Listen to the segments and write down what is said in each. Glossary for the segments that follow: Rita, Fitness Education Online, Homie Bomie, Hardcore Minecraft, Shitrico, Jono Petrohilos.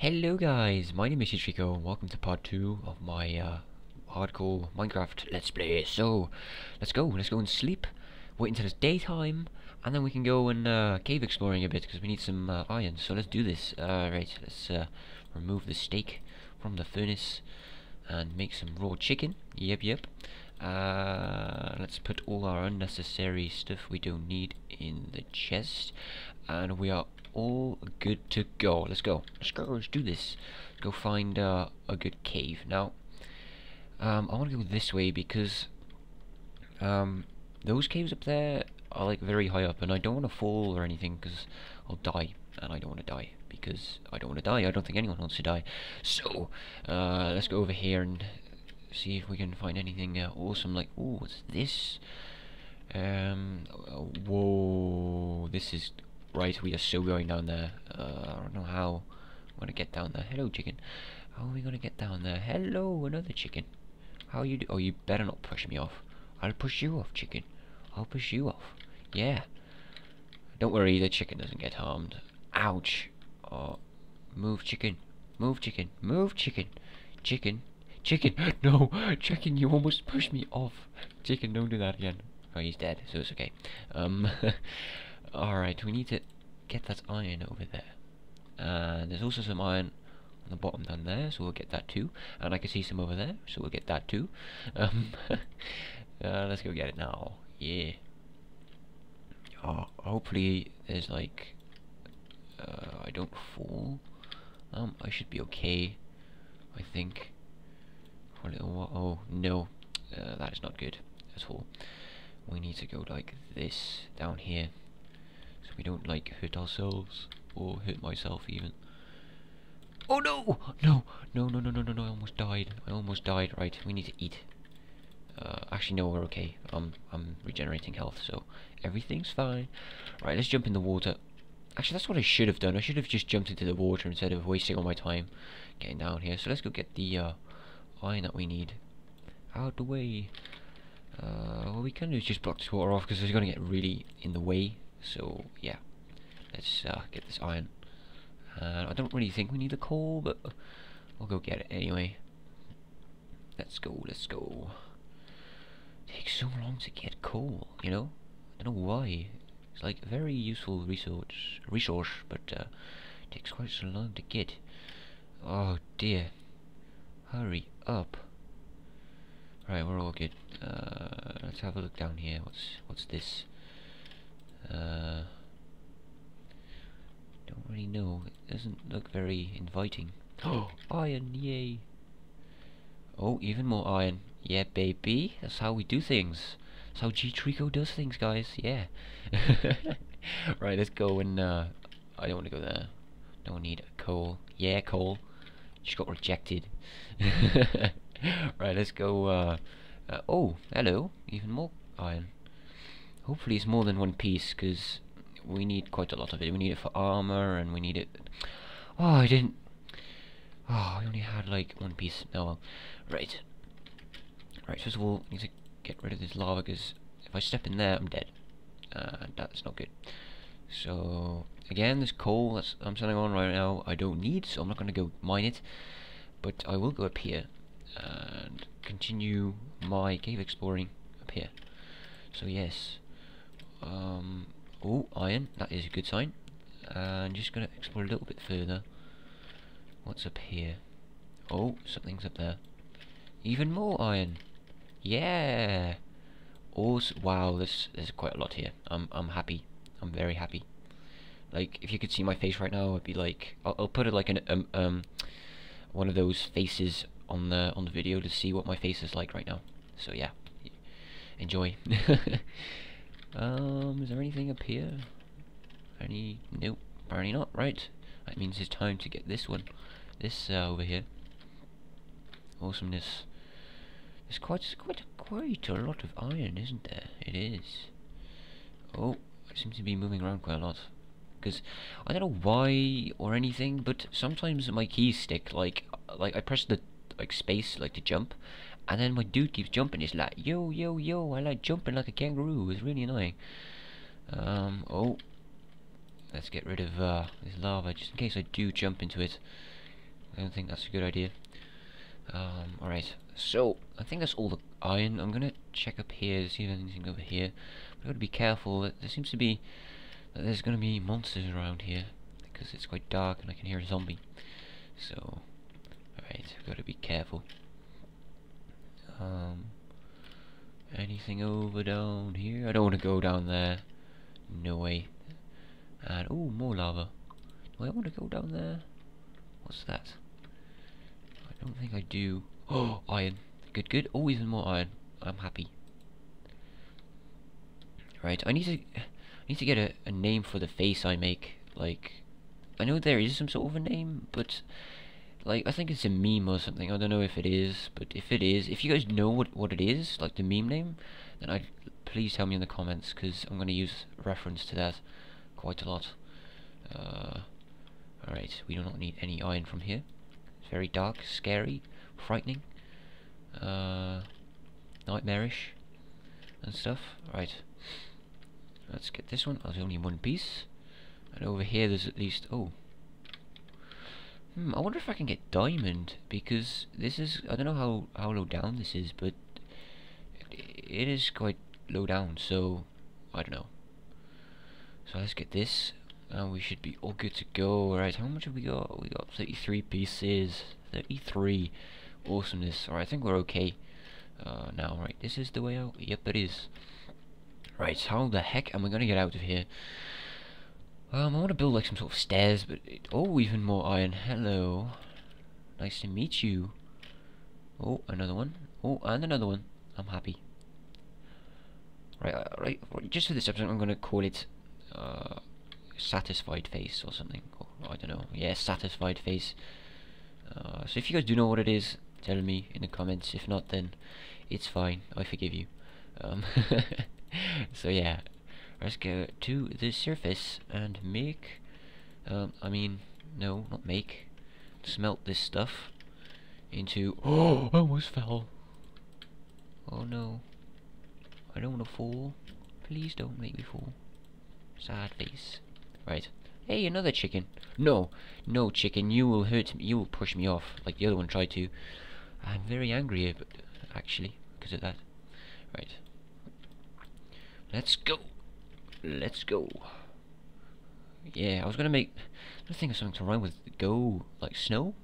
Hello guys, my name is Shitrico and welcome to part 2 of my Hardcore Minecraft Let's Play. So, let's go and sleep, wait until it's daytime, and then we can go and cave exploring a bit, because we need some iron, so let's do this. Right, let's remove the steak from the furnace and make some raw chicken, yep. Let's put all our unnecessary stuff we don't need in the chest, and we are all good to go. Let's go, let's do this. Let's go find a good cave. Now, I want to go this way because those caves up there are like very high up, and I don't want to fall or anything because I'll die, and I don't want to die because I don't want to die. I don't think anyone wants to die. So let's go over here and see if we can find anything awesome. Like, oh, what's this? Whoa, this is... Right, we are so going down there. I don't know how I'm gonna get down there. Hello, chicken. How are we gonna get down there? Hello, another chicken. How you do? Oh, you better not push me off. I'll push you off, chicken. I'll push you off. Yeah. Don't worry, the chicken doesn't get harmed. Ouch. Oh, move, chicken. Move, chicken. Move, chicken. Chicken. Chicken. No, chicken. You almost pushed me off. Chicken, don't do that again. Oh, he's dead, so it's okay. Alright, we need to get that iron over there. There's also some iron on the bottom down there, so we'll get that too. And I can see some over there, so we'll get that too. Let's go get it now. Yeah. Oh, hopefully there's like... I don't fall. I should be okay, I think. For a little while. Oh, no. That is not good at all. We need to go like this down here. We don't like hurt ourselves or hurt myself even. Oh no! No, I almost died. Right, we need to eat. Actually no, we're okay. I'm regenerating health, so everything's fine. Right, let's jump in the water. Actually, that's what I should have done. I should have just jumped into the water instead of wasting all my time getting down here. So let's go get the iron that we need out the way. What we can do is just block this water off because it's gonna get really in the way. So yeah, let's get this iron. I don't really think we need a coal, but we'll go get it anyway. Let's go. It takes so long to get coal, you know. I don't know why. It's like a very useful resource, but it takes quite so long to get. Oh dear! Hurry up! Right, we're all good. Let's have a look down here. What's this? Don't really know. It doesn't look very inviting. Oh, iron! Yay! Oh, even more iron. Yeah, baby. That's how we do things. That's how Shitrico does things, guys. Yeah. Right, let's go and. I don't want to go there. Don't need coal. Yeah, coal. Just got rejected. Right, let's go. Oh, hello. Even more iron. Hopefully it's more than one piece, because we need quite a lot of it. We need it for armor, and we need it... Oh, I didn't... Oh, I only had, like, one piece. Oh, well. Right. Right, first of all, I need to get rid of this lava, because if I step in there, I'm dead. And that's not good. So, again, this coal that I'm sitting on right now, I don't need, so I'm not going to go mine it. But I will go up here, and continue my cave exploring up here. So, yes... oh, iron, that is a good sign. I'm just going to explore a little bit further. What's up here? Oh, something's up there. Even more iron. Yeah. Also, wow, there's quite a lot here. I'm happy. I'm very happy. Like, if you could see my face right now, I'd be like, I'll put it like an one of those faces on the video to see what my face is like right now. So yeah, enjoy. Is there anything up here? Nope, apparently not. Right, that means it's time to get this one. This, over here. Awesomeness. There's quite a lot of iron, isn't there? It is. Oh, I seem to be moving around quite a lot. Because, I don't know why or anything, but sometimes my keys stick, like I press the, like, space, like, to jump. And then my dude keeps jumping. It's like, yo, I like jumping like a kangaroo. It's really annoying. Oh. Let's get rid of this lava, just in case I do jump into it. I don't think that's a good idea. Alright, so I think that's all the iron. I'm gonna check up here to see if there's anything over here. But I've got to be careful. There seems to be that there's gonna be monsters around here because it's quite dark and I can hear a zombie. So, alright, I've got to be careful. Anything over down here? I don't want to go down there. No way. And oh, more lava. Do I want to go down there? What's that? I don't think I do. Oh, iron. Good, good. Oh, even more iron. I'm happy. Right, I need to get a name for the face I make. Like, I know there is some sort of a name, but like, I think it's a meme or something. I don't know if it is, but if it is, if you guys know what it is, like the meme name, then please tell me in the comments, because I'm going to use reference to that quite a lot. Alright, we do not need any iron from here. It's very dark, scary, frightening, nightmarish, and stuff. Right, let's get this one. There's only one piece. And over here there's at least... oh. I wonder if I can get diamond, because this is... I don't know how low down this is, but it is quite low down, so I don't know. So let's get this. And we should be all good to go. Alright, how much have we got? We got 33 pieces. 33. Awesomeness. Alright, I think we're okay now. Right, this is the way out. Yep, it is. Right, how the heck am I going to get out of here? I want to build like some sort of stairs, but... oh, even more iron. Hello. Nice to meet you. Oh, another one. Oh, and another one. I'm happy. Right, right, just for this episode, I'm going to call it... satisfied face or something. Oh, I don't know. Yeah, satisfied face. So if you guys do know what it is, tell me in the comments. If not, then it's fine. I forgive you. So yeah, let's go to the surface and make... I mean, no, not make. Smelt this stuff into... oh, I almost fell. Oh no. I don't want to fall. Please don't make me fall. Sad face. Right. Hey, another chicken. No. No, chicken. You will hurt me. You will push me off, like the other one tried to. I'm very angry here, but actually, because of that. Right. Let's go. Let's go. Yeah, I was going to make... I think of something to rhyme with go. Like snow?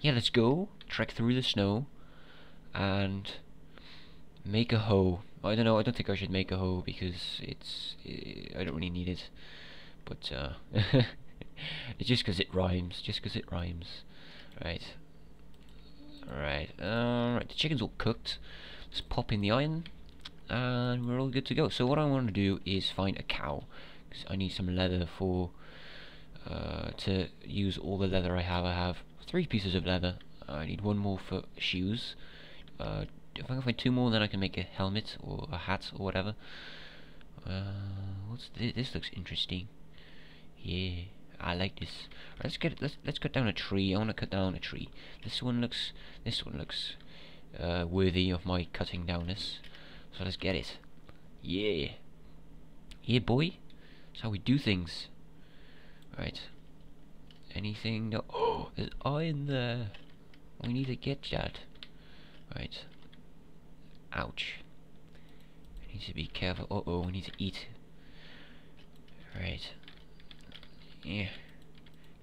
Yeah, let's go. Trek through the snow. And... make a hoe. I don't know. I don't think I should make a hoe, because it's... I don't really need it. But it's just because it rhymes. Just because it rhymes. Right. Alright. Right. The chicken's all cooked. Let's pop in the iron, and we're all good to go. So what I want to do is find a cow, because I need some leather for to use all the leather I have. I have 3 pieces of leather. I need 1 more for shoes. If I can find 2 more, then I can make a helmet or a hat or whatever. What's this? This looks interesting. Yeah, I like this. Right, let's cut down a tree. I want to cut down a tree. This one looks worthy of my cutting downness. So let's get it. Yeah, yeah, boy. That's how we do things. Right. Anything? No. Oh, there's iron there. We need to get that. Right. Ouch. I need to be careful. Uh oh, we need to eat. Right. Yeah.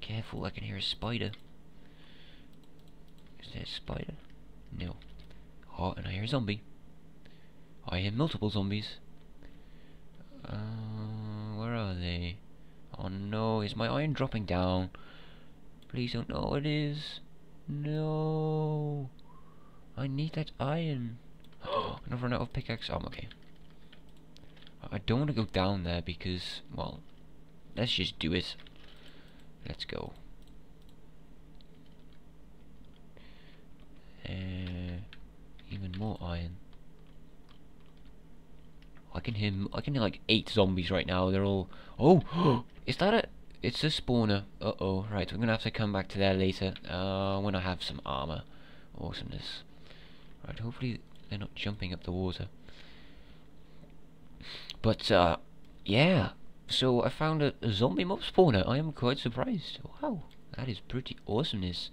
Careful, I can hear a spider. Is there a spider? No. Oh, and I hear a zombie. I hear multiple zombies. Where are they? Oh no, is my iron dropping down? Please don't know it is. No. I need that iron. Oh, I've run out of pickaxe. Oh, I'm okay. I don't want to go down there because, well, let's just do it. Let's go. Even more iron. I can hear like 8 zombies right now. They're all... oh, is that it? It's a spawner. Uh-oh. Right, I'm gonna have to come back to there later when I have some armor. Awesomeness. Right, hopefully they're not jumping up the water. But yeah, so I found a zombie mob spawner. I am quite surprised. Wow, that is pretty awesomeness.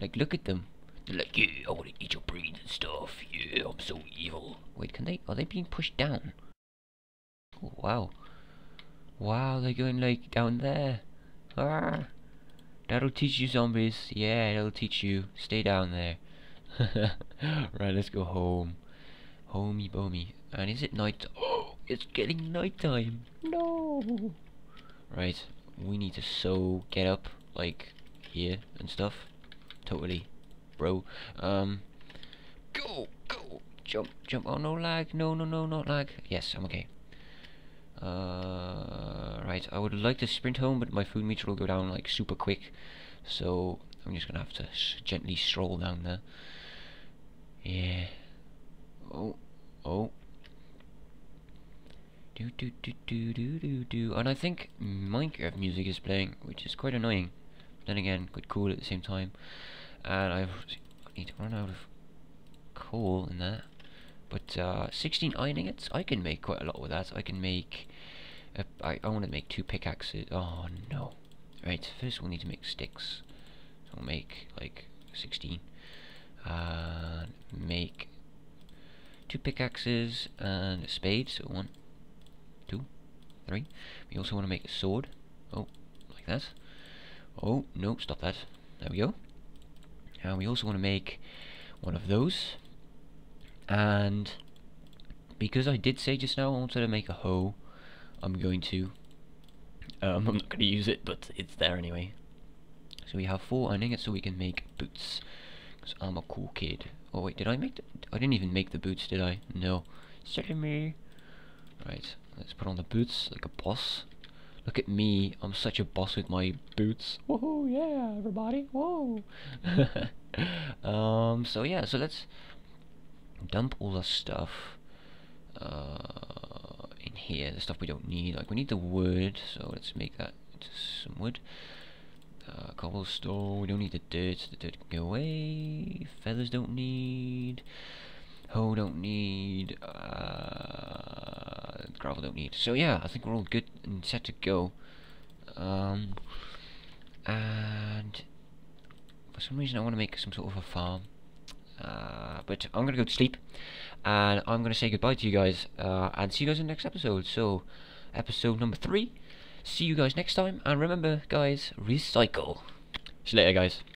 Like, look at them. They're like, yeah, I want to eat your brains and stuff. Yeah, I'm so evil. Wait, can they? Are they being pushed down? Oh, wow. Wow, they're going like down there. Ah, that'll teach you, zombies. Yeah, that'll teach you. Stay down there. Right, let's go home. Homey, bomy. And is it night? Oh, it's getting nighttime. No. Right, we need to get up like here and stuff. Totally. Bro, go, jump, oh no lag, no, not lag, yes, I'm okay. Right, I would like to sprint home, but my food meter will go down like super quick, so I'm just gonna have to gently stroll down there. Yeah, oh, and I think Minecraft music is playing, which is quite annoying, then again, quite cool at the same time. And I need to run out of coal in there, but 16 iron ingots, I can make quite a lot with that. I can make, I want to make 2 pickaxes, oh no. Right, first we'll need to make sticks, so we'll make like 16, make 2 pickaxes and a spade, so 1, 2, 3, we also want to make a sword, oh, like that, oh no, stop that, there we go. And we also want to make one of those, and because I did say just now I wanted to make a hoe, I'm not going to use it, but it's there anyway. So we have 4 iron ingots, so we can make boots, because I'm a cool kid. Oh wait, did I make the... I didn't even make the boots, did I? No. Silly me. Right, let's put on the boots like a boss. Look at me, I'm such a boss with my boots. Woohoo, yeah, everybody, whoa! So yeah, so let's dump all the stuff in here, the stuff we don't need. Like, we need the wood, so let's make that into some wood. Cobblestone, we don't need the dirt can go away. Feathers don't need. Hoe don't need. Gravel don't need. So yeah, I think we're all good and set to go. And for some reason I want to make some sort of a farm. But I'm gonna go to sleep, and I'm gonna say goodbye to you guys, and see you guys in the next episode. So, episode number 3. See you guys next time, and remember, guys, recycle. See you later, guys.